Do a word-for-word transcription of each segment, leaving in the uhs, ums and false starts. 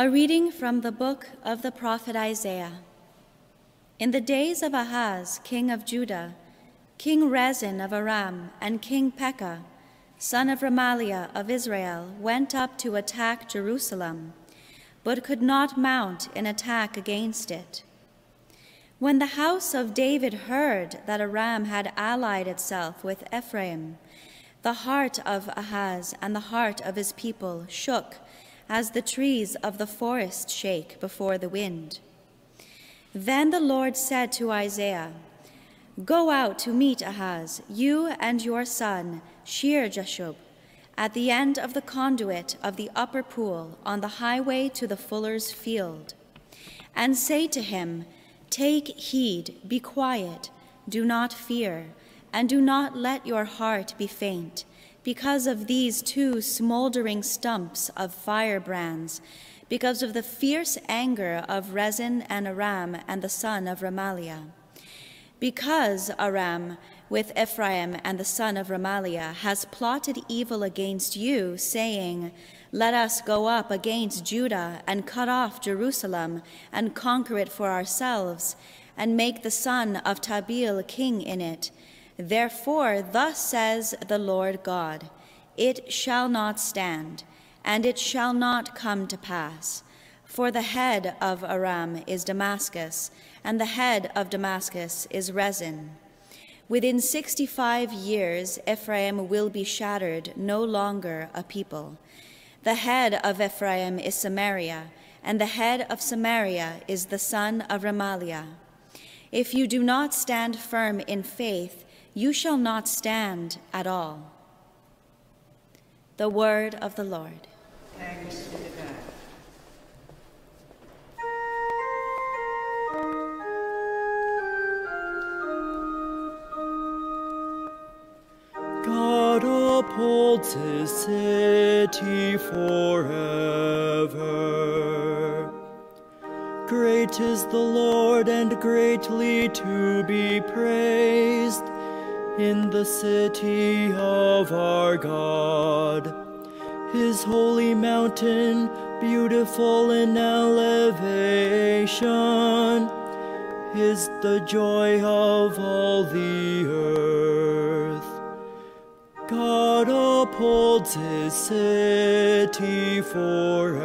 A reading from the book of the prophet Isaiah. In the days of Ahaz, king of Judah, King Rezin of Aram and King Pekah, son of Remaliah of Israel, went up to attack Jerusalem, but could not mount an attack against it. When the house of David heard that Aram had allied itself with Ephraim, the heart of Ahaz and the heart of his people shook as the trees of the forest shake before the wind. Then the Lord said to Isaiah, "Go out to meet Ahaz, you and your son, Shear-Jashub, at the end of the conduit of the upper pool on the highway to the fuller's field, and say to him, 'Take heed, be quiet, do not fear, and do not let your heart be faint, because of these two smoldering stumps of firebrands, because of the fierce anger of Rezin and Aram and the son of Remaliah. Because Aram, with Ephraim and the son of Remaliah, has plotted evil against you, saying, Let us go up against Judah and cut off Jerusalem and conquer it for ourselves and make the son of Tabil king in it. Therefore, thus says the Lord God, It shall not stand, and it shall not come to pass. For the head of Aram is Damascus, and the head of Damascus is Rezin. Within sixty-five years, Ephraim will be shattered, no longer a people. The head of Ephraim is Samaria, and the head of Samaria is the son of Remaliah. If you do not stand firm in faith, you shall not stand at all." The word of the Lord. Thanks be to God. God upholds his city forever. Great is the Lord and greatly to be praised in the city of our God. His holy mountain, beautiful in elevation, is the joy of all the earth. God upholds his city forever.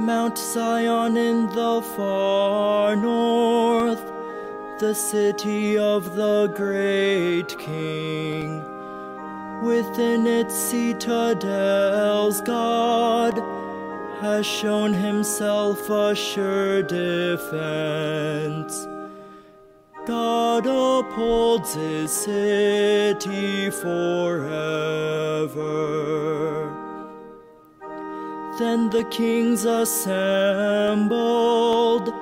Mount Zion in the far north, the city of the great King. Within its citadels God has shown himself a sure defense. God upholds his city forever. Then the kings assembled,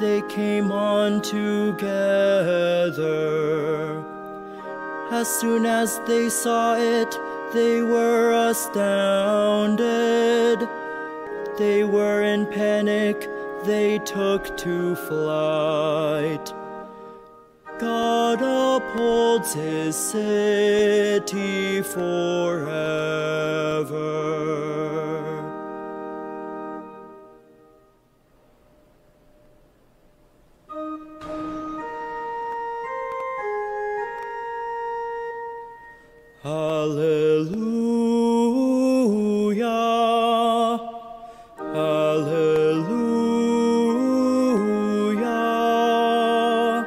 they came on together. As soon as they saw it, they were astounded. They were in panic, they took to flight. God upholds his city forever. Hallelujah, hallelujah.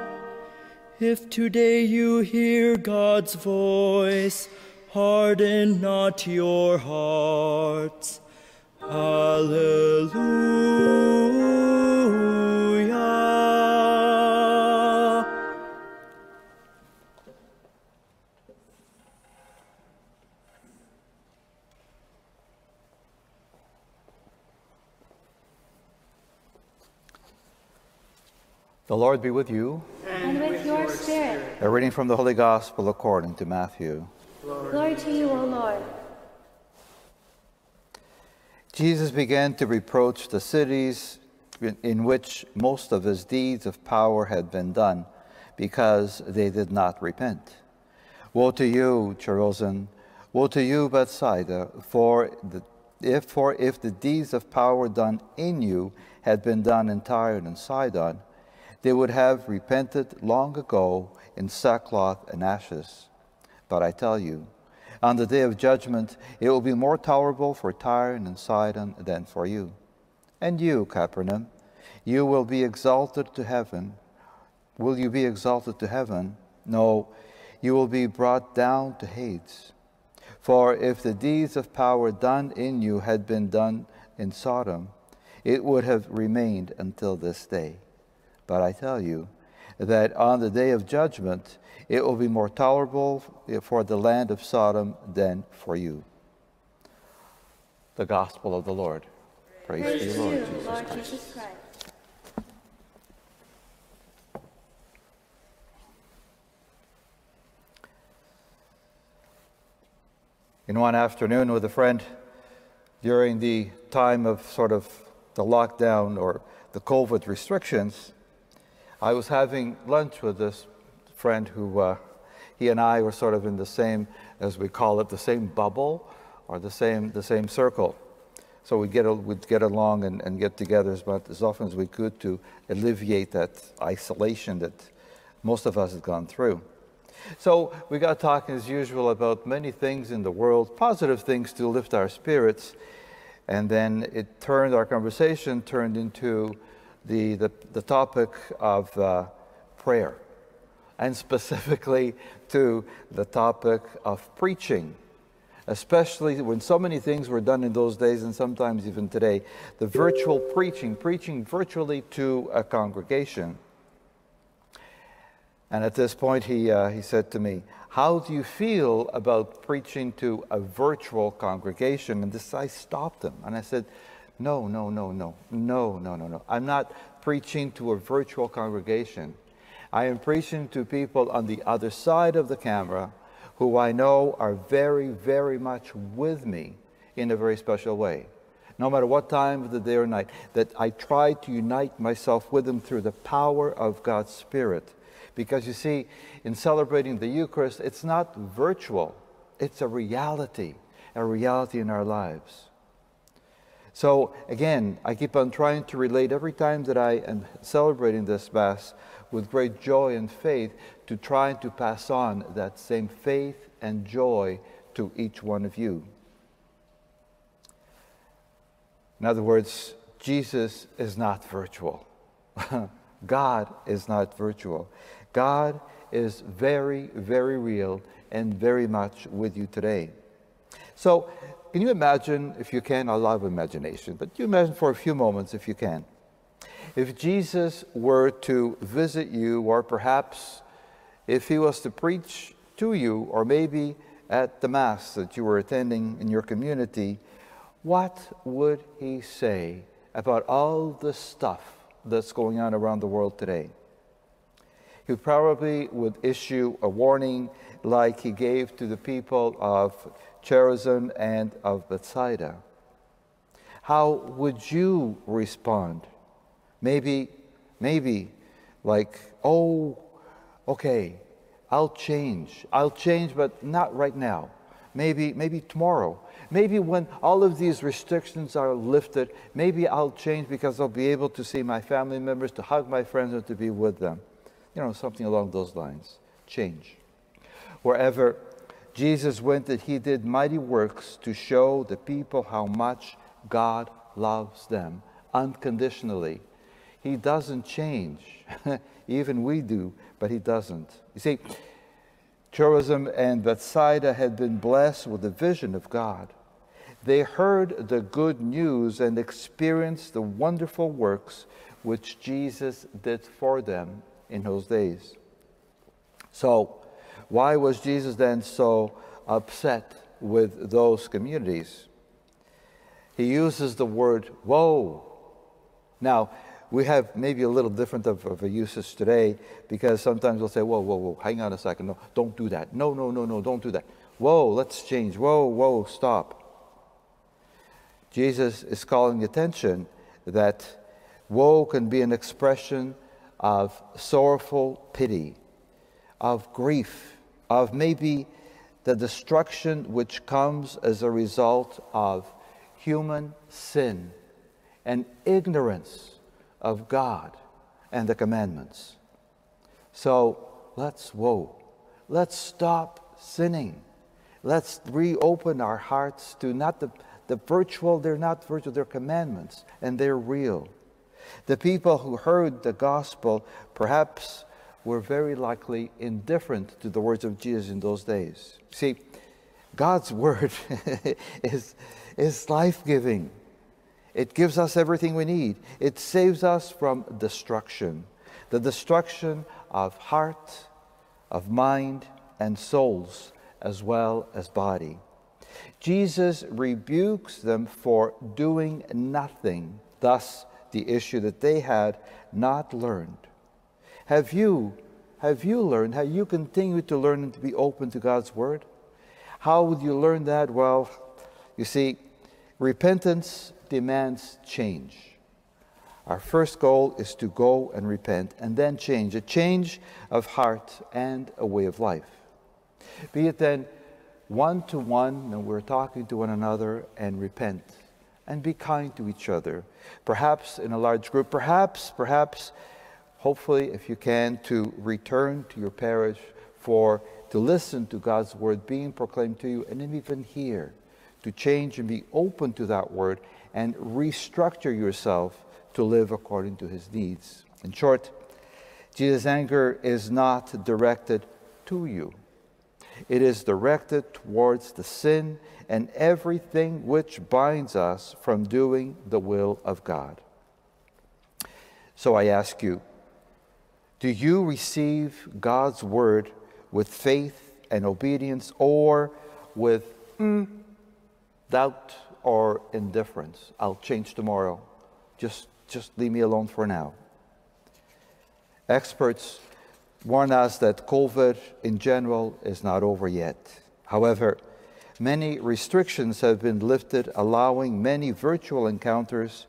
If today you hear God's voice, harden not your hearts. Hallelujah. The Lord be with you. And with your spirit. A reading from the Holy Gospel according to Matthew. Glory, Glory to you, O Lord. Jesus began to reproach the cities in which most of his deeds of power had been done, because they did not repent. Woe to you, Chorazin! Woe to you, Bethsaida, for the, if, for if the deeds of power done in you had been done in Tyre and in Sidon, they would have repented long ago in sackcloth and ashes. But I tell you, on the day of judgment, it will be more tolerable for Tyre and Sidon than for you. And you, Capernaum, you will be exalted to heaven. Will you be exalted to heaven? No, you will be brought down to Hades. For if the deeds of power done in you had been done in Sodom, it would have remained until this day. But I tell you that on the day of judgment, it will be more tolerable for the land of Sodom than for you. The Gospel of the Lord. Praise, Praise to you, Lord Jesus, Lord Christ. Jesus Christ. In one afternoon with a friend, during the time of sort of the lockdown or the COVID restrictions, I was having lunch with this friend who uh, he and I were sort of in the same, as we call it, the same bubble or the same the same circle. So we'd get, we'd get along and, and get together as, much, as often as we could to alleviate that isolation that most of us had gone through. So we got talking as usual about many things in the world, positive things to lift our spirits, and then it turned, our conversation turned into The, the, the topic of uh, prayer, and specifically to the topic of preaching, especially when so many things were done in those days and sometimes even today, the virtual preaching, preaching virtually to a congregation. And at this point he, uh, he said to me, "How do you feel about preaching to a virtual congregation?" And this, I stopped him and I said, No, no, no, no, no, no, no, no. I'm not preaching to a virtual congregation. I am preaching to people on the other side of the camera who I know are very, very much with me in a very special way. No matter what time of the day or night, that I try to unite myself with them through the power of God's Spirit. Because you see, in celebrating the Eucharist, it's not virtual. It's a reality, a reality in our lives. So again, I keep on trying to relate every time that I am celebrating this Mass with great joy and faith to try to pass on that same faith and joy to each one of you. In other words, Jesus is not virtual. God is not virtual. God is very, very real and very much with you today. So, can you imagine, if you can, I love imagination, but you imagine for a few moments, if you can, if Jesus were to visit you, or perhaps if he was to preach to you, or maybe at the Mass that you were attending in your community, what would he say about all the stuff that's going on around the world today? He probably would issue a warning like he gave to the people of Chorazin and of Bethsaida. How would you respond? Maybe, maybe like, "Oh, okay, I'll change. I'll change, but not right now. Maybe, maybe tomorrow. Maybe when all of these restrictions are lifted, maybe I'll change because I'll be able to see my family members, to hug my friends, and to be with them." You know, something along those lines. Change. Wherever Jesus went, that he did mighty works to show the people how much God loves them unconditionally. He doesn't change. Even we do, but he doesn't. You see, Chorazin and Bethsaida had been blessed with the vision of God. They heard the good news and experienced the wonderful works which Jesus did for them in those days. So, why was Jesus then so upset with those communities? He uses the word woe. Now, we have maybe a little different of, of a usage today, because sometimes we'll say, whoa, whoa, whoa, hang on a second. No, don't do that. No, no, no, no, don't do that. Whoa, let's change. Whoa, whoa, stop. Jesus is calling attention that woe can be an expression of sorrowful pity, of grief, of maybe the destruction which comes as a result of human sin and ignorance of God and the commandments. So let's woe. Let's stop sinning. Let's reopen our hearts to not the, the virtual, they're not virtual, they're commandments, and they're real. The people who heard the gospel perhaps were very likely indifferent to the words of Jesus in those days. See, God's word is, is life-giving. It gives us everything we need. It saves us from destruction, the destruction of heart, of mind, and souls, as well as body. Jesus rebukes them for doing nothing, thus the issue that they had not learned. Have you, have you learned? Have you continued to learn and to be open to God's word? How would you learn that? Well, you see, repentance demands change. Our first goal is to go and repent and then change, a change of heart and a way of life. Be it then one to one, and we're talking to one another, and repent and be kind to each other, perhaps in a large group, perhaps, perhaps, hopefully, if you can, to return to your parish for to listen to God's word being proclaimed to you, and then even here, to change and be open to that word and restructure yourself to live according to his needs. In short, Jesus' anger is not directed to you. It is directed towards the sin and everything which binds us from doing the will of God. So I ask you, do you receive God's word with faith and obedience, or with mm, doubt or indifference? I'll change tomorrow. Just, just leave me alone for now. Experts warn us that COVID in general is not over yet. However, many restrictions have been lifted, allowing many virtual encounters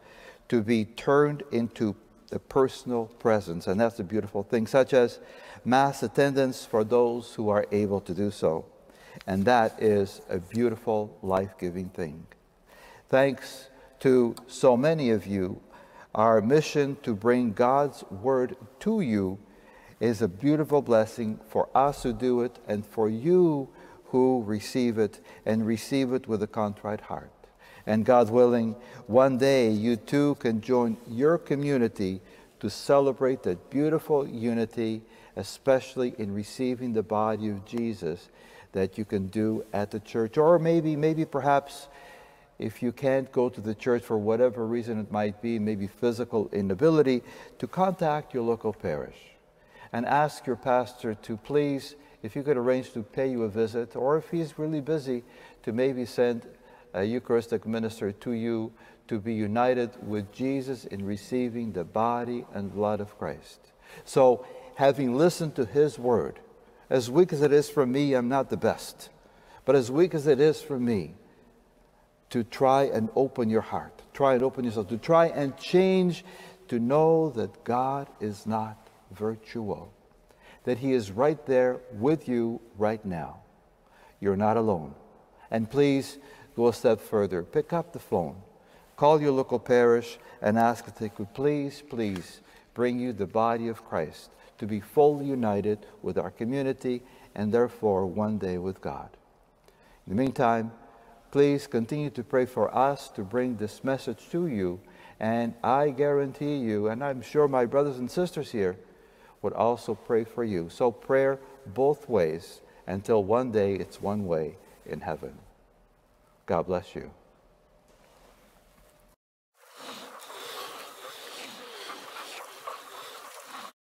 to be turned into the personal presence. And that's a beautiful thing, such as mass attendance for those who are able to do so. And that is a beautiful, life-giving thing. Thanks to so many of you, our mission to bring God's word to you is a beautiful blessing for us who do it and for you who receive it, and receive it with a contrite heart. And God willing, one day you too can join your community to celebrate that beautiful unity, especially in receiving the body of Jesus, that you can do at the church. Or maybe, maybe perhaps, if you can't go to the church for whatever reason it might be, maybe physical inability, to contact your local parish and ask your pastor to please, if you could arrange to pay you a visit, or if he's really busy, to maybe send a Eucharistic minister to you to be united with Jesus in receiving the body and blood of Christ. So, having listened to his word, as weak as it is for me, I'm not the best, but as weak as it is for me, to try and open your heart, try and open yourself, to try and change, to know that God is not virtual, that he is right there with you right now. You're not alone. And please go a step further. Pick up the phone, call your local parish and ask if they could please, please bring you the body of Christ to be fully united with our community and therefore one day with God. In the meantime, please continue to pray for us to bring this message to you, and I guarantee you, and I'm sure my brothers and sisters here would also pray for you. So prayer both ways until one day it's one way in heaven. God bless you.